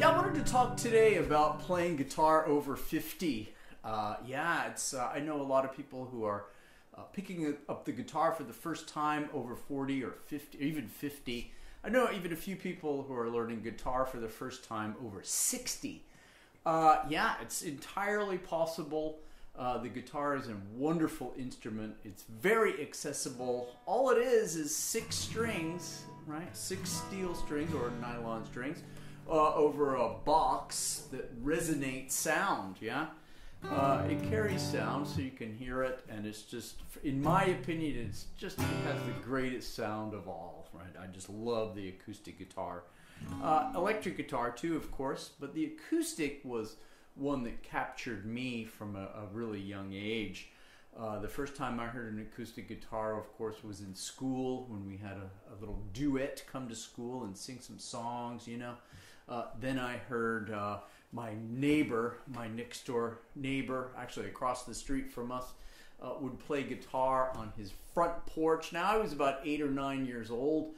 Yeah, I wanted to talk today about playing guitar over 50. I know a lot of people who are picking up the guitar for the first time over 40 or 50, or even 50. I know even a few people who are learning guitar for the first time over 60. It's entirely possible. The guitar is a wonderful instrument. It's very accessible. All it is 6 strings, right? 6 steel strings or nylon strings over a box that resonates sound, yeah? It carries sound so you can hear it, and it's just, in my opinion, it has the greatest sound of all, right? I just love the acoustic guitar. Electric guitar too, of course, but the acoustic was one that captured me from a really young age. The first time I heard an acoustic guitar, of course, was in school when we had a little duet come to school and sing some songs, you know. Then I heard my next door neighbor, actually across the street from us, would play guitar on his front porch. Now I was about 8 or 9 years old,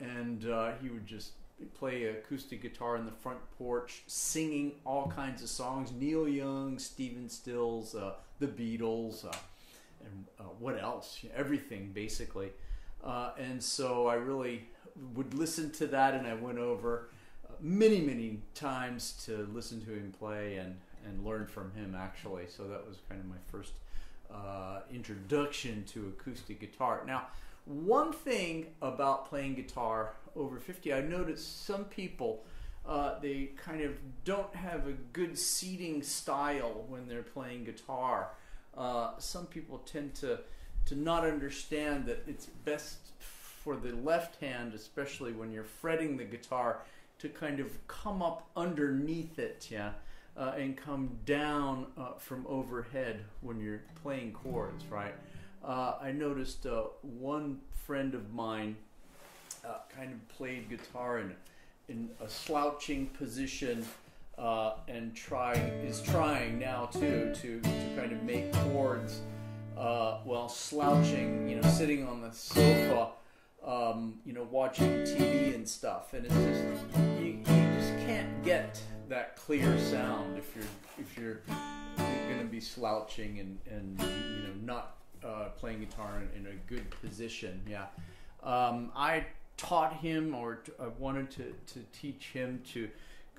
and he would just play acoustic guitar on the front porch, singing all kinds of songs. Neil Young, Stephen Stills, The Beatles, and what else? Everything, basically. And so I really would listen to that, and I went over many, many times to listen to him play and learn from him, actually. So that was kind of my first introduction to acoustic guitar. Now, one thing about playing guitar over 50, I noticed some people, they kind of don't have a good seating style when they're playing guitar. Some people tend to not understand that it's best for the left hand, especially when you're fretting the guitar, to kind of come up underneath it, yeah, and come down from overhead when you're playing chords, right? I noticed one friend of mine kind of played guitar in a slouching position and is trying now too to kind of make chords while slouching, you know, sitting on the sofa, you know, watching TV and stuff, and it's just you just can't get that clear sound if you're going to be slouching and you know, not playing guitar in a good position, yeah. I taught him, or I wanted to teach him to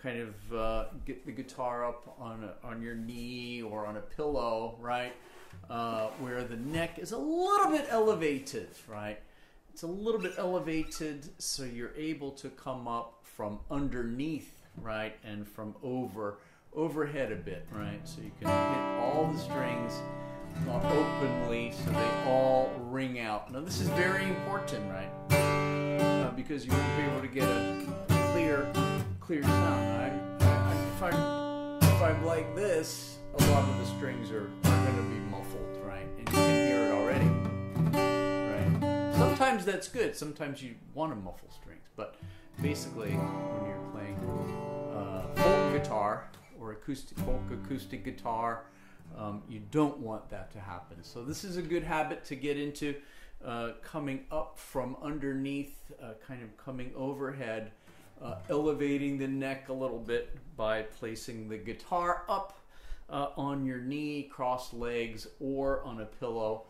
kind of get the guitar up on your knee or on a pillow, right, where the neck is a little bit elevated, right? It's a little bit elevated, so you're able to come up from underneath, right, and from overhead a bit, right? So you can hit all the strings openly so they all ring out. Now this is very important, right? Because you won't be able to get a clear sound, right? If I'm like this, a lot of the strings are going to be muffled, right? And you can hear it already, right? Sometimes that's good. Sometimes you want to muffle strings, but basically when you're playing folk guitar or acoustic guitar, you don't want that to happen. So this is a good habit to get into, coming up from underneath, kind of coming overhead, elevating the neck a little bit by placing the guitar up on your knee, crossed legs, or on a pillow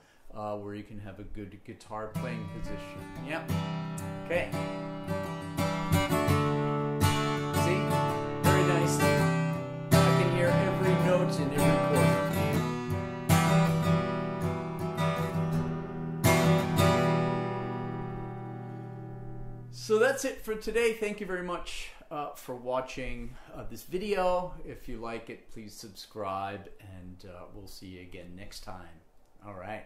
where you can have a good guitar playing position. Yep. Okay. See? Very nicely. I can hear every note in every chord. So that's it for today. Thank you very much for watching this video. If you like it, please subscribe, and we'll see you again next time. All right.